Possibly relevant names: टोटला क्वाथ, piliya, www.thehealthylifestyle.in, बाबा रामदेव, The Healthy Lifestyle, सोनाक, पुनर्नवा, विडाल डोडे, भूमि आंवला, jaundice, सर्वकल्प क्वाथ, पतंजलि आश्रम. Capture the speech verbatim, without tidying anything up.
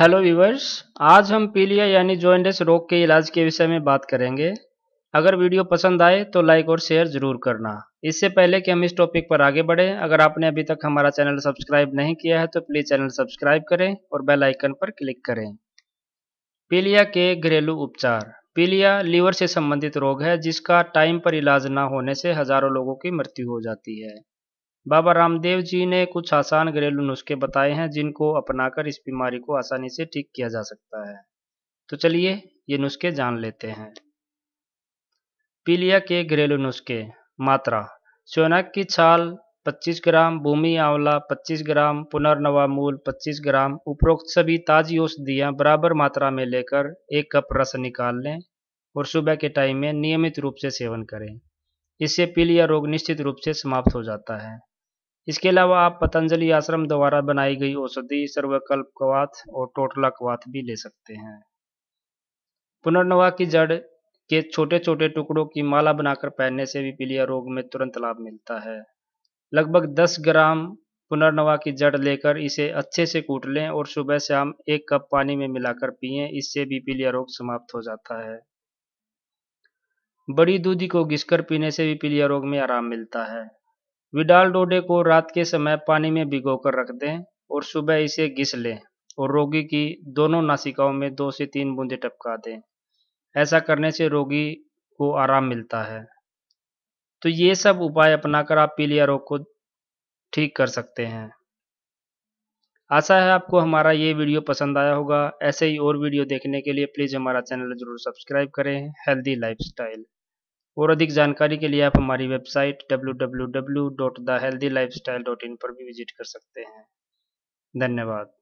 Hello viewers, आज हम पीलिया यानी जॉइंटिस रोग के इलाज के विषय में बात करेंगे। अगर वीडियो पसंद आए तो लाइक और शेयर जरूर करना। इससे पहले कि हम इस टॉपिक पर आगे बढ़ें, अगर आपने अभी तक हमारा चैनल सब्सक्राइब नहीं किया है तो प्लीज़ चैनल सब्सक्राइब करें और बेल आइकन पर क्लिक करें। पीलिया के घरेलू उपचार। पीलिया लीवर से संबंधित रोग है जिसका टाइम पर इलाज न होने से हजारों लोगों की मृत्यु हो जाती है। बाबा रामदेव जी ने कुछ आसान घरेलू नुस्खे बताए हैं जिनको अपनाकर इस बीमारी को आसानी से ठीक किया जा सकता है। तो चलिए ये नुस्खे जान लेते हैं। पीलिया के घरेलू नुस्खे। मात्रा: सोनाक की छाल पच्चीस ग्राम, भूमि आंवला पच्चीस ग्राम, पुनर्नवा मूल पच्चीस ग्राम। उपरोक्त सभी ताजी औषधियाँ बराबर मात्रा में लेकर एक कप रस निकाल लें और सुबह के टाइम में नियमित रूप से सेवन करें। इससे पीलिया रोग निश्चित रूप से समाप्त हो जाता है। इसके अलावा आप पतंजलि आश्रम द्वारा बनाई गई औषधि सर्वकल्प क्वाथ और टोटला क्वाथ भी ले सकते हैं। पुनर्नवा की जड़ के छोटे छोटे टुकड़ों की माला बनाकर पहनने से भी पीलिया रोग में तुरंत लाभ मिलता है। लगभग दस ग्राम पुनर्नवा की जड़ लेकर इसे अच्छे से कूट लें और सुबह शाम एक कप पानी में मिलाकर पिएं। इससे भी पीलिया रोग समाप्त हो जाता है। बड़ी दूधी को घिसकर पीने से भी पीलिया रोग में आराम मिलता है। विडाल डोडे को रात के समय पानी में भिगोकर रख दें और सुबह इसे घिस लें और रोगी की दोनों नासिकाओं में दो से तीन बूंदें टपका दें। ऐसा करने से रोगी को आराम मिलता है। तो ये सब उपाय अपनाकर आप पीलिया रोग को ठीक कर सकते हैं। आशा है आपको हमारा ये वीडियो पसंद आया होगा। ऐसे ही और वीडियो देखने के लिए प्लीज़ हमारा चैनल जरूर सब्सक्राइब करें, हेल्दी लाइफस्टाइल। और अधिक जानकारी के लिए आप हमारी website W W W dot the healthy lifestyle dot in पर भी विजिट कर सकते हैं। धन्यवाद।